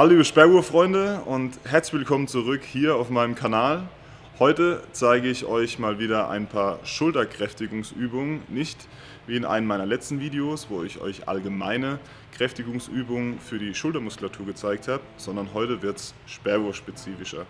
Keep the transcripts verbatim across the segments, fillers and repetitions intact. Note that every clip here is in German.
Hallo liebe Speerwurf-Freunde und herzlich willkommen zurück hier auf meinem Kanal. Heute zeige ich euch mal wieder ein paar Schulterkräftigungsübungen, nicht wie in einem meiner letzten Videos, wo ich euch allgemeine Kräftigungsübungen für die Schultermuskulatur gezeigt habe, sondern heute wird es Speerwurf-spezifischer.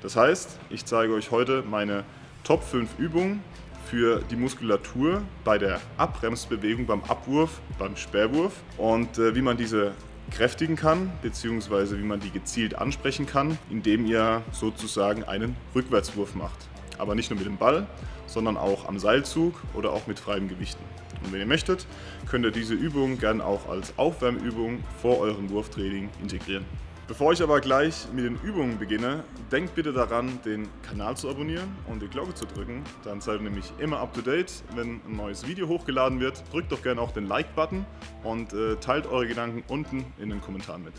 Das heißt, ich zeige euch heute meine Top fünf Übungen für die Muskulatur bei der Abbremsbewegung, beim Abwurf, beim Speerwurf und äh, wie man diese kräftigen kann, beziehungsweise wie man die gezielt ansprechen kann, indem ihr sozusagen einen Rückwärtswurf macht. Aber nicht nur mit dem Ball, sondern auch am Seilzug oder auch mit freiem Gewichten. Und wenn ihr möchtet, könnt ihr diese Übung gerne auch als Aufwärmübung vor eurem Wurftraining integrieren. Bevor ich aber gleich mit den Übungen beginne, denkt bitte daran, den Kanal zu abonnieren und die Glocke zu drücken. Dann seid ihr nämlich immer up to date, wenn ein neues Video hochgeladen wird. Drückt doch gerne auch den Like-Button und äh, teilt eure Gedanken unten in den Kommentaren mit.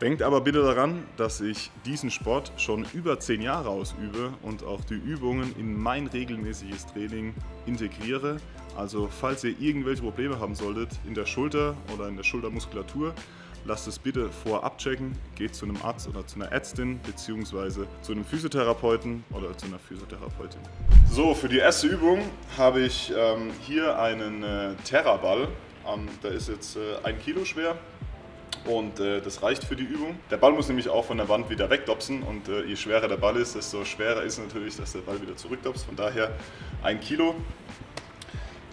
Denkt aber bitte daran, dass ich diesen Sport schon über zehn Jahre ausübe und auch die Übungen in mein regelmäßiges Training integriere. Also falls ihr irgendwelche Probleme haben solltet in der Schulter oder in der Schultermuskulatur, lasst es bitte vorab checken, geht zu einem Arzt oder zu einer Ärztin bzw. zu einem Physiotherapeuten oder zu einer Physiotherapeutin. So, für die erste Übung habe ich ähm, hier einen äh, Terra-Ball. Ähm, der ist jetzt äh, ein Kilo schwer und äh, das reicht für die Übung. Der Ball muss nämlich auch von der Wand wieder wegdopsen und äh, je schwerer der Ball ist, desto schwerer ist natürlich, dass der Ball wieder zurückdopst. Von daher ein Kilo.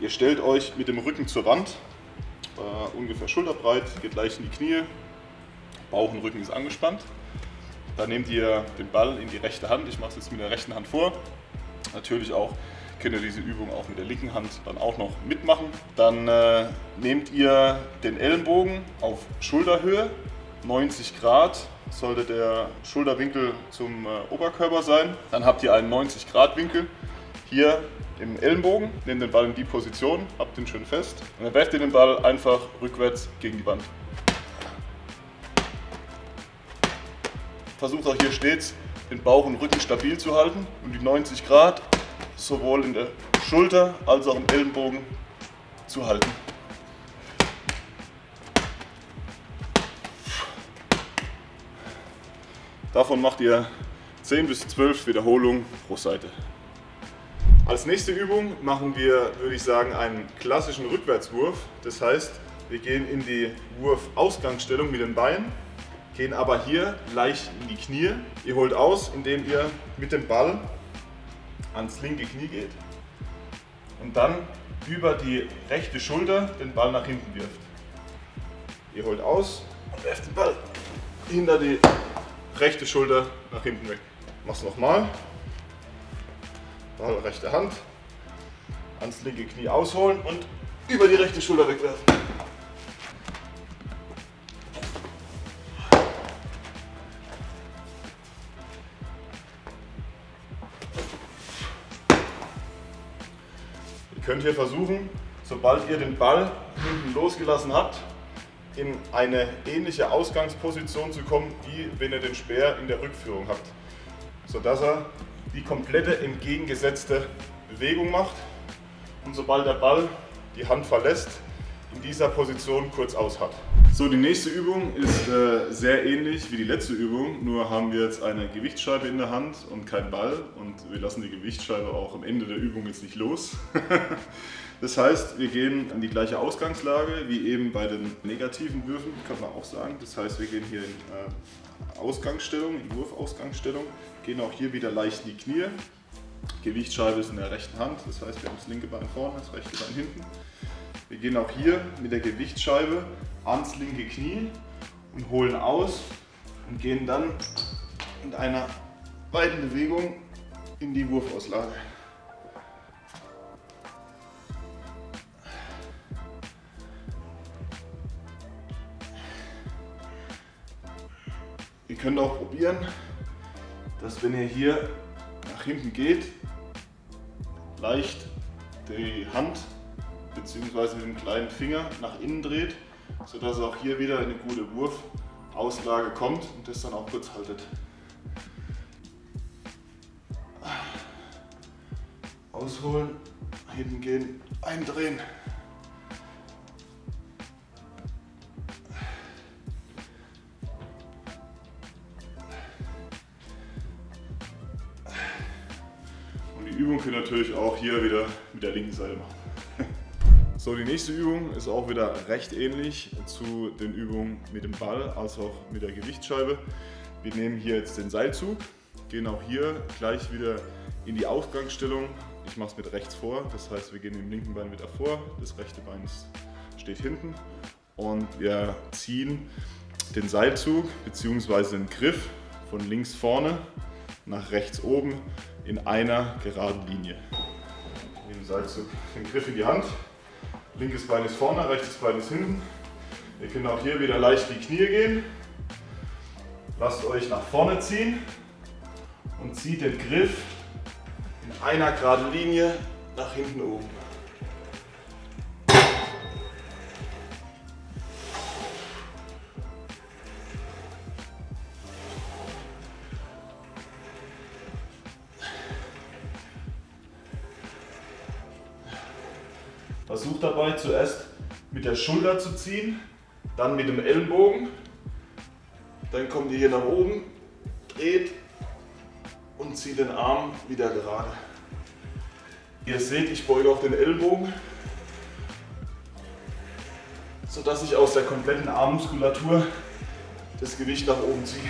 Ihr stellt euch mit dem Rücken zur Wand. Uh, ungefähr schulterbreit, geht leicht in die Knie, Bauch und Rücken ist angespannt. Dann nehmt ihr den Ball in die rechte Hand, ich mache es jetzt mit der rechten Hand vor. Natürlich auch könnt ihr diese Übung auch mit der linken Hand dann auch noch mitmachen. Dann uh, nehmt ihr den Ellenbogen auf Schulterhöhe, neunzig Grad sollte der Schulterwinkel zum uh, Oberkörper sein. Dann habt ihr einen neunzig Grad Winkel hier im Ellenbogen, nehmt den Ball in die Position, habt ihn schön fest und dann werft ihr den Ball einfach rückwärts gegen die Wand. Versucht auch hier stets den Bauch und Rücken stabil zu halten und die neunzig Grad sowohl in der Schulter als auch im Ellenbogen zu halten. Davon macht ihr zehn bis zwölf Wiederholungen pro Seite. Als nächste Übung machen wir, würde ich sagen, einen klassischen Rückwärtswurf. Das heißt, wir gehen in die Wurfausgangsstellung mit den Beinen, gehen aber hier leicht in die Knie. Ihr holt aus, indem ihr mit dem Ball ans linke Knie geht und dann über die rechte Schulter den Ball nach hinten wirft. Ihr holt aus und werft den Ball hinter die rechte Schulter nach hinten weg. Mach's nochmal. Ball rechte Hand, ans linke Knie ausholen und über die rechte Schulter wegwerfen. Ihr könnt hier versuchen, sobald ihr den Ball hinten losgelassen habt, in eine ähnliche Ausgangsposition zu kommen, wie wenn ihr den Speer in der Rückführung habt, sodass er die komplette entgegengesetzte Bewegung macht und sobald der Ball die Hand verlässt, in dieser Position kurz aus hat. So, die nächste Übung ist äh, sehr ähnlich wie die letzte Übung, nur haben wir jetzt eine Gewichtsscheibe in der Hand und keinen Ball und wir lassen die Gewichtsscheibe auch am Ende der Übung jetzt nicht los. Das heißt, wir gehen an die gleiche Ausgangslage wie eben bei den negativen Würfen, kann man auch sagen. Das heißt, wir gehen hier in äh, Ausgangsstellung, in Wurfausgangsstellung, gehen auch hier wieder leicht in die Knie. Gewichtsscheibe ist in der rechten Hand, das heißt, wir haben das linke Bein vorne, das rechte Bein hinten. Wir gehen auch hier mit der Gewichtsscheibe ans linke Knie und holen aus und gehen dann mit einer weiten Bewegung in die Wurfauslage. Ihr könnt auch probieren, dass wenn ihr hier nach hinten geht, leicht die Hand bzw. mit dem kleinen Finger nach innen dreht, sodass ihr auch hier wieder eine gute Wurfauslage kommt und das dann auch kurz haltet. Ausholen, hinten gehen, eindrehen. Die Übung könnt ihr natürlich auch hier wieder mit der linken Seite machen. So, die nächste Übung ist auch wieder recht ähnlich zu den Übungen mit dem Ball als auch mit der Gewichtsscheibe. Wir nehmen hier jetzt den Seilzug, gehen auch hier gleich wieder in die Aufgangsstellung. Ich mache es mit rechts vor, das heißt, wir gehen mit dem linken Bein wieder vor, das rechte Bein steht hinten und wir ziehen den Seilzug bzw. den Griff von links vorne nach rechts oben in einer geraden Linie. Ich nehme den Seilzug, den Griff in die Hand, linkes Bein ist vorne, rechtes Bein ist hinten. Ihr könnt auch hier wieder leicht die Knie gehen, lasst euch nach vorne ziehen und zieht den Griff in einer geraden Linie nach hinten oben. Versucht dabei zuerst mit der Schulter zu ziehen, dann mit dem Ellenbogen, dann kommt ihr hier nach oben, dreht und zieht den Arm wieder gerade. Ihr seht, ich beuge auch den Ellenbogen, sodass ich aus der kompletten Armmuskulatur das Gewicht nach oben ziehe.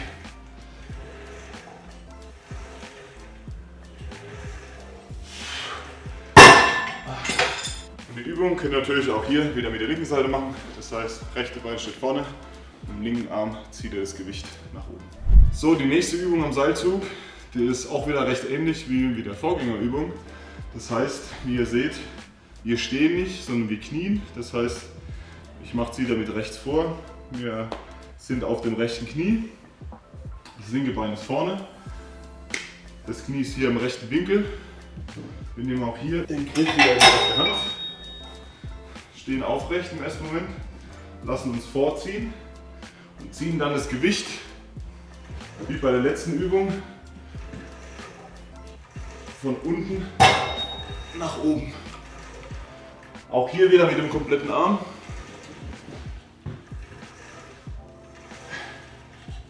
Die Übung könnt ihr natürlich auch hier wieder mit der linken Seite machen, das heißt, rechte Bein steht vorne, mit dem linken Arm zieht ihr das Gewicht nach oben. So, die nächste Übung am Seilzug, die ist auch wieder recht ähnlich wie mit der Vorgängerübung. Das heißt, wie ihr seht, wir stehen nicht, sondern wir knien. Das heißt, ich mache es wieder mit rechts vor, wir sind auf dem rechten Knie, das linke Bein ist vorne, das Knie ist hier im rechten Winkel. Wir nehmen auch hier den Griff wieder in die Hand. Stehen aufrecht im ersten Moment, lassen uns vorziehen und ziehen dann das Gewicht, wie bei der letzten Übung, von unten nach oben. Auch hier wieder mit dem kompletten Arm.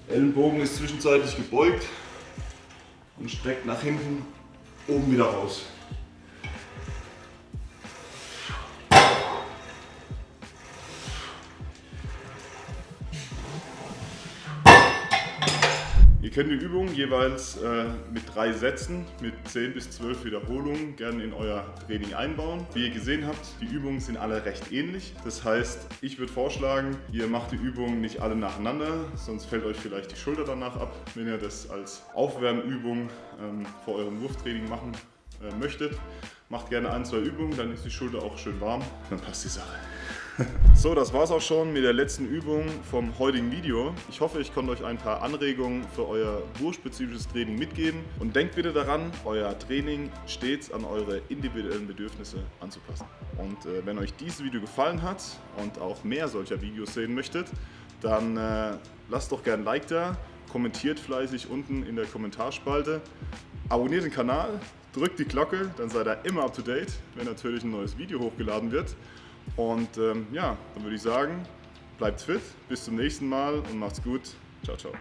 Ellenbogen ist zwischenzeitlich gebeugt und streckt nach hinten oben wieder raus. Ihr könnt die Übung jeweils äh, mit drei Sätzen, mit zehn bis zwölf Wiederholungen gerne in euer Training einbauen. Wie ihr gesehen habt, die Übungen sind alle recht ähnlich. Das heißt, ich würde vorschlagen, ihr macht die Übungen nicht alle nacheinander, sonst fällt euch vielleicht die Schulter danach ab. Wenn ihr das als Aufwärmübung ähm, vor eurem Wurftraining machen äh, möchtet, macht gerne ein, zwei Übungen, dann ist die Schulter auch schön warm, dann passt die Sache. So, das war's auch schon mit der letzten Übung vom heutigen Video. Ich hoffe, ich konnte euch ein paar Anregungen für euer wurfspezifisches Training mitgeben. Und denkt bitte daran, euer Training stets an eure individuellen Bedürfnisse anzupassen. Und äh, wenn euch dieses Video gefallen hat und auch mehr solcher Videos sehen möchtet, dann äh, lasst doch gerne ein Like da, kommentiert fleißig unten in der Kommentarspalte, abonniert den Kanal, drückt die Glocke, dann seid ihr immer up to date, wenn natürlich ein neues Video hochgeladen wird. Und ähm, ja, dann würde ich sagen, bleibt fit, bis zum nächsten Mal und macht's gut. Ciao, ciao.